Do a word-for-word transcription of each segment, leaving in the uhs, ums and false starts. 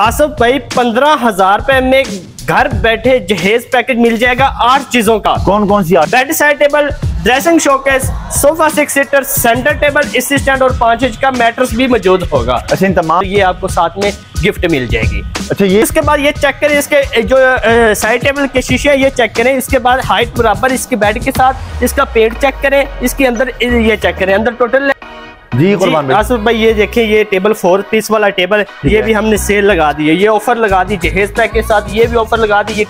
आसिफ भाई पंद्रह हजार रुपए में घर बैठे जहेज पैकेज मिल जाएगा आठ चीजों का। कौन कौन सी? Bed side table, dressing showcase, sofa six seater, centre table, इसी स्टैंड और पांच इंच का मैट्रेस भी मौजूद होगा। अच्छा इन तमाम ये आपको साथ में गिफ्ट मिल जाएगी। अच्छा ये इसके बाद ये चेक करें, इसके जो साइड टेबल के शीशे ये चेक करें, इसके बाद हाइट बराबर इसके बेड के साथ, इसका पेट चेक करें, इसके अंदर ये चेक करें अंदर टोटल जी। कुर्बान आसिफ भाई ये देखें ये टेबल फोर पीस वाला टेबल, ये भी हमने सेल लगा दी है, ये ऑफर लगा दी जहेज पैक के साथ, ये भी ऑफर लगा दी।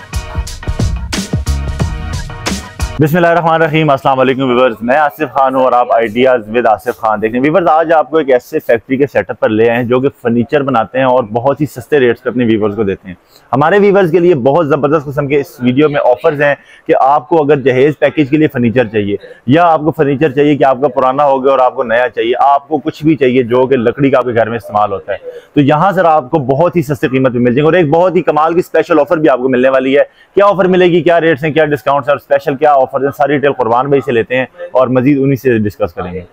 बिस्मिल्लाहिर्रहमानिर्रहीम, अस्सलाम वालेकुम व्यूअर्स, मैं आसिफ खान हूँ और आप आइडियाज़ विद आसिफ खान देख रहे हैं। व्यूअर्स आज आपको एक ऐसे फैक्ट्री के सेटअप पर ले आए हैं जो कि फर्नीचर बनाते हैं और बहुत ही सस्ते रेट्स पर अपने व्यूअर्स को देते हैं। हमारे व्यूअर्स के लिए बहुत ज़बरदस्त किस्म के इस वीडियो में ऑफर्स हैं कि आपको अगर जहेज पैकेज के लिए फर्नीचर चाहिए या आपको फर्नीचर चाहिए कि आपका पुराना हो गया और आपको नया चाहिए, आपको कुछ भी चाहिए जो कि लकड़ी का आपके घर में इस्तेमाल होता है, तो यहाँ सर आपको बहुत ही सस्ते कीमत पर मिल जाएंगे और एक बहुत ही कमाल की स्पेशल ऑफर भी आपको मिलने वाली है। क्या ऑफर मिलेगी, क्या रेट्स हैं, क्या डिस्काउंट्स और स्पेशल क्या ऑफर है, सारी डिटेल कुर्बान भाई से लेते हैं और मजीद उन्हीं से डिस्कस करेंगे।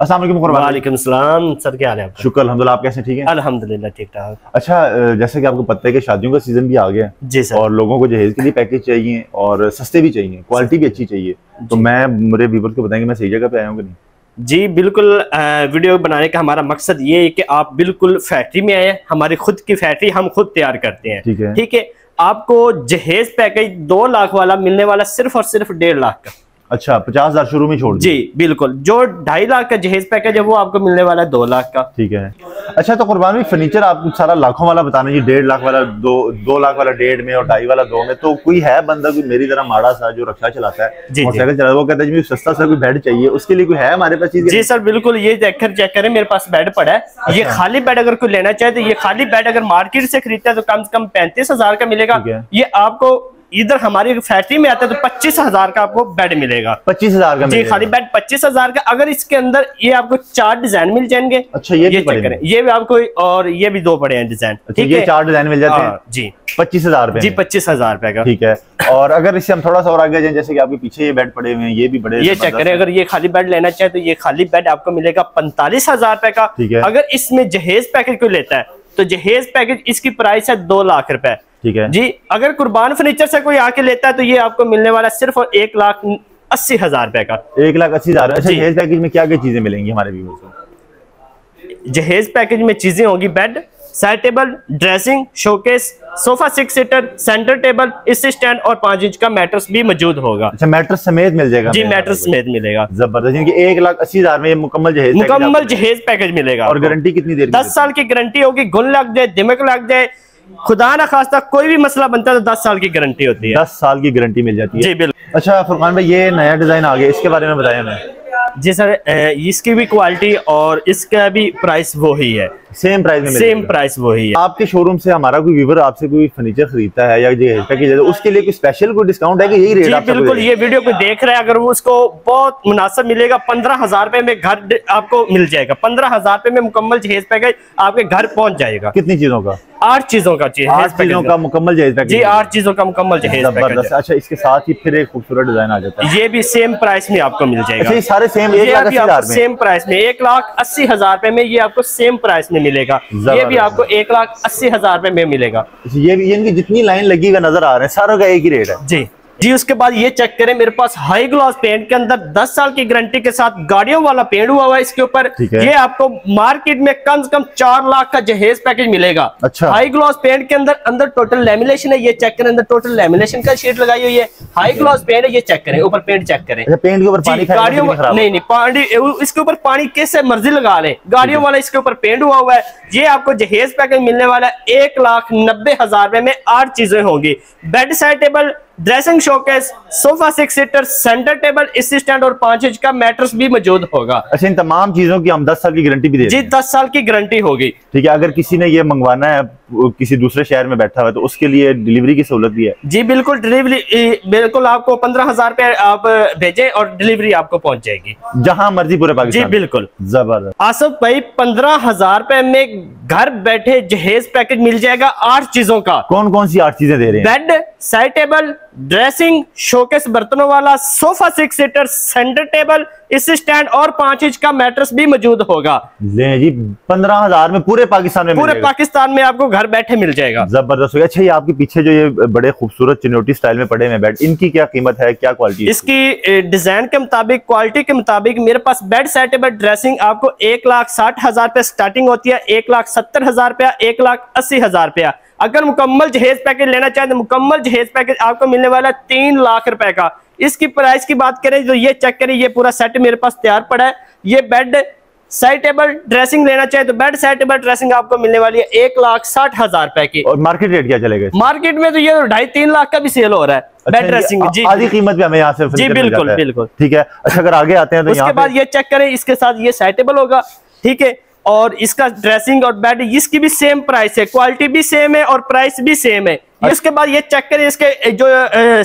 अस्सलाम वालेकुम कुर्बान। वालेकुम सलाम। सर क्या हाल है आपका? शुक्र अल्हम्दुलिल्लाह, आप कैसे? ठीक है अल्हम्दुलिल्लाह, ठीक ठाक। अच्छा जैसे कि आपको पता है कि शादियों का सीजन भी आ गया है जी सर, और लोगों को जहेज के लिए पैकेज चाहिए और सस्ते भी चाहिए, क्वालिटी भी अच्छी चाहिए, तो मैं मेरे व्यूअर्स को बताएंगे मैं सही जगह पे आया हूँ कि नहीं? जी बिल्कुल, आ, वीडियो बनाने का हमारा मकसद ये है कि आप बिल्कुल फैक्ट्री में आए, हमारी खुद की फैक्ट्री हम खुद तैयार करते हैं। ठीक है, ठीक है। आपको जहेज पैकेज दो लाख वाला मिलने वाला सिर्फ और सिर्फ डेढ़ लाख का। अच्छा पचास हजार शुरू में छोड़ जी बिल्कुल, जो ढाई लाख का जहेज पैकेज है वो आपको मिलने वाला है दो लाख का। ठीक है। अच्छा तो कुर्बान भाई फर्नीचर आप सारा लाखों वाला बताना जी, डेढ़ लाख वाला दो, दो लाख वाला डेढ़ में और ढाई वाला दो में, तो कोई है बंदा कोई मेरी तरह माड़ा सा जो रक्षा चलाता है मोटरसाइकिल चलाता है वो कहता है जी सस्ता सा कोई बेड चाहिए, उसके लिए कोई है हमारे पास चीज? जी सर बिल्कुल, ये देखकर चेक करें मेरे पास बेड पड़ा है, ये खाली बेड अगर कोई लेना चाहे तो ये खाली बेड अगर मार्केट से खरीदता है तो कम से कम पैंतीस हजार का मिलेगा, ये आपको इधर हमारी फैक्ट्री में आता है तो पच्चीस हजार का आपको बेड मिलेगा। पच्चीस हजार का जी खाली बेड पच्चीस हजार का। अगर इसके अंदर ये आपको चार डिजाइन मिल जाएंगे। अच्छा ये ये भी, ये भी आपको और ये भी दो पड़े हैं डिजाइन। अच्छा, ये चार डिजाइन मिल जाते हैं जी पच्चीस हजार जी पच्चीस हजार रुपए का। ठीक है। और अगर इससे हम थोड़ा सा और आगे जाए, जैसे कि आपके पीछे ये बेड पड़े हुए हैं ये भी बड़े, ये चेक करें, अगर ये खाली बेड लेना चाहे तो ये खाली बेड आपको मिलेगा पैंतालीस हजार रुपए का। ठीक है। अगर इसमें जहेज पैकेज को लेता है तो जहेज पैकेज इसकी प्राइस है दो लाख रुपए। ठीक है जी। अगर कुर्बान फर्नीचर से कोई आके लेता है तो ये आपको मिलने वाला सिर्फ और एक लाख अस्सी हजार रुपए का। एक लाख अस्सी हजार। अच्छा जहेज पैकेज में क्या क्या चीजें मिलेंगी हमारे व्यूअर्स को? जहेज पैकेज में चीजें होगी bed, side table, dressing showcase, sofa six seater, centre table, इसी स्टैंड और पांच इंच का मैट्रेस भी मौजूद होगा। अच्छा मैट्रेस समेत मिल जाएगा जी, मैट्रेस समेत मिलेगा। जबरदस्त। एक लाख अस्सी हजार में मुकम्मल जहेज मुकम्मल जहेज पैकेज मिलेगा। और गारंटी कितनी देर? दस साल की गारंटी होगी। गुन लग जाए, दिमक लग जाए, खुदा ना खास्ता कोई भी मसला बनता है तो दस साल की गारंटी होती है। दस साल की गारंटी मिल जाती है जी बिल्कुल। अच्छा फरमान भाई ये नया डिजाइन आ गया, इसके बारे में बताया हमें। जी सर इसकी भी क्वालिटी और इसका भी प्राइस वो ही है, सेम प्राइस में सेम प्राइस वो ही है। आपके शोरूम से हमारा कोई व्यूअर आपसे कोई फर्नीचर खरीदता है या जहेज पैकेज, उसके लिए कोई स्पेशल कोई डिस्काउंट है कि यही रेट? बिल्कुल, ये वीडियो को देख रहे हैं अगर वो उसको बहुत मुनासिब मिलेगा, पंद्रह हजार रुपए में घर आपको मिल जाएगा। पंद्रह हजार रुपए में मुकम्मल जहेज पैकेज आपके घर पहुँच जाएगा। कितनी चीजों का? आठ चीजों का जहेज पैकेज का मुकम्मल जहेज पैकेज जी, आठ चीजों का मुकम्मल जहेज पैकेज। अच्छा इसके साथ ही फिर एक खूबसूरत डिजाइन आ जाता है, ये भी सेम प्राइस में आपको मिल जाएगा। सारे सेम एक लाख हजार में सेम प्राइस में एक लाख अस्सी हजार रुपए में ये आपको सेम प्राइस में मिलेगा। ये भी आपको एक लाख अस्सी हजार रुपए में मिलेगा। ये भी इनकी जितनी लाइन लगी हुई नजर आ रहे हैं सारों का एक ही रेट है जी जी। उसके बाद ये चेक करें मेरे पास हाई ग्लॉस पेंट के अंदर दस साल की गारंटी के साथ गाड़ियों वाला पेंट हुआ हुआ है इसके ऊपर। ये आपको मार्केट में कम से कम चार लाख का जहेज पैकेज मिलेगा। अच्छा हाई ग्लॉस पेंट के अंदर अंदर टोटल लेमिनेशन है, ये चेक करें अंदर टोटल लेमिनेशन का शीट लगाई हुई है, हाई ग्लॉस पेंट है, ये चेक करें ऊपर पेंट चेक करें। पेंट के ऊपर पानी गाड़ियों नहीं नहीं पानी इसके ऊपर पानी कैसे मर्जी लगा ले, गाड़ियों वाला इसके ऊपर पेंट हुआ हुआ है। ये आपको जहेज पैकेज मिलने वाला है एक लाख नब्बे हजार रुपए में। आठ चीजें होंगी, bed side table, dressing showcase, sofa six seater, centre table, इसी स्टैंड और पांच इंच का मैट्रेस भी मौजूद होगा। अच्छा इन तमाम चीजों की हम दस साल की गारंटी भी दे जी, दस साल की गारंटी होगी। ठीक है। अगर किसी ने ये मंगवाना है किसी दूसरे शहर में बैठा हुआ है तो उसके लिए डिलीवरी की सहूलत भी है जी? बिल्कुल डिलीवरी बिल्कुल आपको पंद्रह हजार रुपए आप भेजें और डिलीवरी आपको पहुंच जाएगी जहां मर्जी पूरे पाकिस्तान जी बिल्कुल। जबरदस्त। आसिफ भाई पंद्रह हजार रुपए में घर बैठे जहेज पैकेज मिल जाएगा आठ चीजों का। कौन कौन सी आठ चीजें दे रहे हैं? Bed, side table, dressing, showcase बर्तनों वाला sofa, six seater, centre table, इस स्टैंड और पांच इंच का मैट्रेस भी मौजूद होगा। ले जी, पंद्रह हजार में पूरे पाकिस्तान में पूरे पाकिस्तान में आपको घर बैठे मिल जाएगा। जबरदस्त होगा। अच्छा, ये आपके पीछे जो ये बड़े खूबसूरत चिनोटी स्टाइल में पड़े हैं बेड, इनकी क्या कीमत है, क्या क्वालिटी? इसकी डिजाइन के मुताबिक, क्वालिटी के मुताबिक मेरे पास बेड साइड टेबल ड्रेसिंग आपको एक लाख साठ हजार रुपया स्टार्टिंग होती है, एक लाख सत्तर हजार रुपया, एक लाख अस्सी हजार रुपया। अगर मुकम्मल जहेज पैकेज लेना चाहे तो मुकम्मल जहेज पैकेज आपको मिलने वाला है तीन लाख रुपए का। इसकी प्राइस की बात करें तो ये चेक करें, ये पूरा सेट मेरे पास तैयार पड़ा है। ये बेड साइड टेबल ड्रेसिंग लेना चाहे तो बेड साइड टेबल ड्रेसिंग आपको मिलने वाली है एक लाख साठ हजार रुपए की। और मार्केट रेट क्या चलेगा? मार्केट में तो ये ढाई तीन लाख का भी सेल हो रहा है। अच्छा, बेड ड्रेसिंग जी आधी कीमत में हमें यहाँ से जी बिल्कुल बिल्कुल ठीक है। अच्छा, अगर आगे आते हैं तो उसके बाद ये चेक करें, इसके साथ ये साइड टेबल होगा, ठीक है, और इसका ड्रेसिंग और बेड, इसकी भी सेम प्राइस है, क्वालिटी भी सेम है और प्राइस भी सेम है। इसके बाद ये चेक करें, इसके जो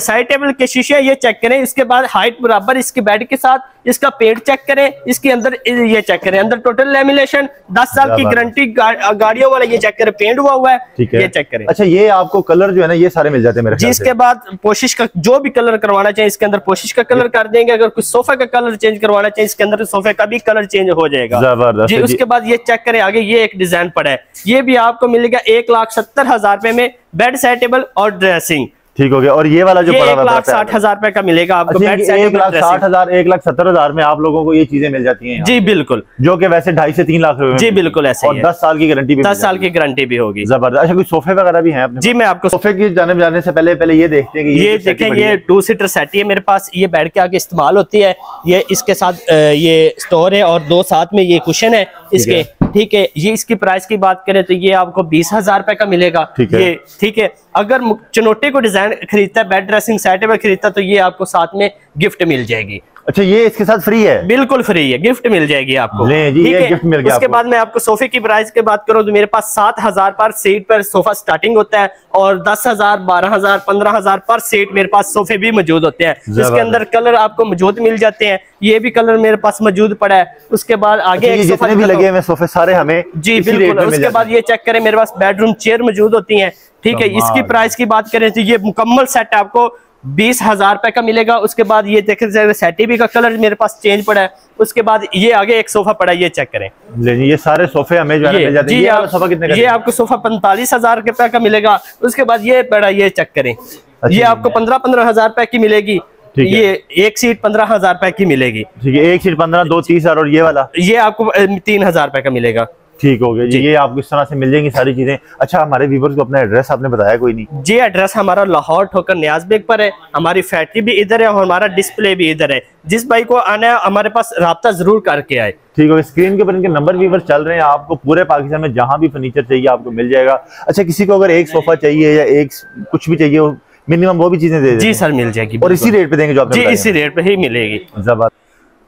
साइड टेबल के शीशे ये चेक करें, इसके बाद हाइट बराबर इसके बेड के साथ, इसका पेट चेक करें, इसके अंदर ये चेक करें, अंदर टोटल लेमिनेशन, दस साल की गारंटी गाड़ियों वाला, ये चेक करें पेंट हुआ हुआ है, ये चेक करें। अच्छा, ये आपको कलर जो है ना ये सारे मिल जाते हैं मेरे जी। इसके बाद पोशिश का जो भी कलर करवाना चाहिए इसके अंदर पोशिश का कलर कर देंगे, अगर कुछ सोफा का कलर चेंज करवाना चाहिए इसके अंदर सोफे का भी कलर चेंज हो जाएगा। जबरदस्त। उसके बाद ये चेक करें, आगे ये एक डिजाइन पड़ा है, ये भी आपको मिलेगा एक लाख सत्तर हजार रुपए में, बेड साइड टेबल और ड्रेसिंग, ठीक हो गया। और ये वाला जो ये एक लाख साठ हजार रुपए का मिलेगा आपको। अच्छा, एक लाख साठ हजार, एक लाख सत्तर हजार में आप लोगों को ये चीजें मिल जाती हैं जी बिल्कुल, जो कि वैसे ढाई से तीन लाख रुपए जी बिल्कुल ऐसे। और दस साल की गारंटी भी, दस साल की गारंटी भी होगी। जबरदस्त। अच्छा, कोई सोफे वगैरह भी हैं जी? मैं आपको सोफे की जाने जाने से पहले पहले ये देखते हैं, ये देखें, ये टू सीटर सेट है मेरे पास, ये बैठ के आगे इस्तेमाल होती है, ये इसके साथ ये स्टोर है और दो साथ में ये कुशन है इसके, ठीक है। ये इसकी प्राइस की बात करें तो ये आपको बीस हजार रुपए का मिलेगा, ठीक है, ठीक है। अगर चिनोटी को डिजाइन खरीदता है, बेड ड्रेसिंग सेट टेबल खरीदता है तो ये आपको साथ में गिफ्ट मिल जाएगी। अच्छा, ये इसके साथ फ्री है? बिल्कुल फ्री है, गिफ्ट मिल जाएगी आपको जी, ये गिफ्ट मिल गया। उसके बाद मैं आपको सोफे की प्राइस की बात करूं तो मेरे पास सात हजार पर सीट पर सोफा स्टार्टिंग होता है और दस हजार, बारह हजार, पंद्रह हजार पर सीट मेरे पास सोफे भी मौजूद होते हैं। इसके अंदर कलर आपको मौजूद मिल जाते हैं, ये भी कलर मेरे पास मौजूद पड़ा है। उसके बाद आगे जितने भी लगे हुए सोफे सारे हमें जी बिल्कुल। उसके बाद ये चेक करें, मेरे पास बेडरूम चेयर मौजूद होती है, ठीक है। इसकी प्राइस की बात करें तो ये मुकम्मल सेट आपको बीस हजार रुपए का मिलेगा। उसके बाद ये देखें, सैटीबी का कलर मेरे पास चेंज पड़ा है। उसके बाद ये आगे एक सोफा पड़ा है, ये चेक करें। ये सारे सोफे हमें जो है मिल जाते हैं। ये आप, सोफा कितने का? ये आपको सोफा पैंतालीस हजार रुपए का मिलेगा। उसके बाद ये पड़ा, ये चेक करें। अच्छा, ये आपको पंद्रह पंद्रह हजार रुपए की मिलेगी। ये एक सीट पंद्रह हजार रुपए की मिलेगी, ठीक है, एक सीट पंद्रह, दो तीस हजार। और ये वाला ये आपको तीन हजार रुपए का मिलेगा, ठीक हो गया जी। ये आपको इस तरह से मिल जाएंगी सारी चीजें। अच्छा, हमारे व्यूअर्स को अपना एड्रेस आपने बताया कोई नहीं जी? एड्रेस हमारा लाहौर ठोकर नियाज बेग पर है, हमारी फैक्ट्री भी इधर है और हमारा डिस्प्ले भी इधर है। जिस भाई को आना है हमारे पास रब्ता जरूर करके आए, ठीक हो। स्क्रीन के ऊपर इनके नंबर व्यूअर्स चल रहे हैं, आपको पूरे पाकिस्तान में जहाँ भी फर्नीचर चाहिए आपको मिल जाएगा। अच्छा, किसी को अगर एक सोफा चाहिए या एक कुछ भी चाहिए मिनिमम, वो भी चीजें दे जी सर मिल जाएगी और इसी रेट पे देंगे जो आप जी, इसी रेट पे ही मिलेगी। जबरदस्त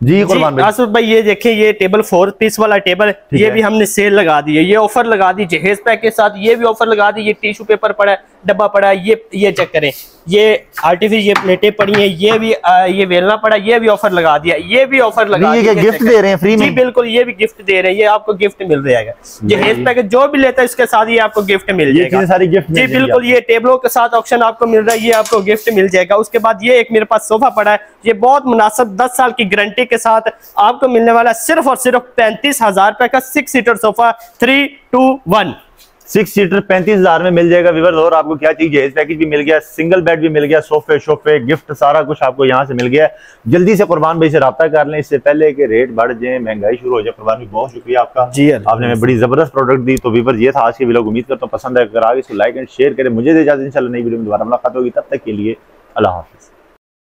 जी, कुर्बान भाई, आसिफ भाई, ये देखिए, ये टेबल फोर पीस वाला टेबल, ये भी हमने सेल लगा दी है, ये ऑफर लगा दी जहेज पैक के साथ, ये भी ऑफर लगा दी। ये टिश्यू पेपर पड़ा है, डब्बा पड़ा है, ये ये चेक करें, ये आर्टिफिशियल ये प्लेटें पड़ी हैं, ये भी आ, ये वेलना पड़ा, ये भी ऑफर लगा दिया, ये भी ऑफर लगा दिया। गिफ्ट दे रहे हैं फ्री में जी बिल्कुल, ये भी गिफ्ट दे रहे हैं, ये आपको गिफ्ट मिल जाएगा। जहेज पैकेज जो भी लेता है इसके साथ ये आपको गिफ्ट मिल जाएगा, सारी गिफ्ट जी बिल्कुल। ये टेबलों के साथ ऑप्शन आपको मिल रहा है, ये आपको गिफ्ट मिल जाएगा। उसके बाद ये एक मेरे पास सोफा पड़ा है, ये बहुत मुनासिब दस साल की गारंटी के साथ आपको मिलने वाला सिर्फ और सिर्फ पैंतीस हजार रुपए का six seater sofa, three two one six seater पैंतीस हजार में मिल जाएगा व्यूअर्स। और आपको क्या चाहिए, जहेज पैकेज भी मिल गया, सिंगल बेड भी मिल गया, सोफे सोफे गिफ्ट सारा कुछ आपको यहाँ से मिल गया। जल्दी से कुर्बान भाई से रब्ता कर लें इससे पहले कि रेट बढ़ जाए, महंगाई शुरू हो जाए। कुर्बान भाई, बहुत शुक्रिया आपका जी, आपने हमें बड़ी जबरदस्त प्रोडक्ट दी। तो व्यूअर्स, ये था आज के वीडियो, उम्मीद करता हूँ पसंद है। अगर आगे इसको लाइक एंड शेयर करें। मुझे इजाजत, इंशाल्लाह नई वीडियो में दोबारा मुलाकात होगी, तब तक के लिए अल्लाह हाफिज़।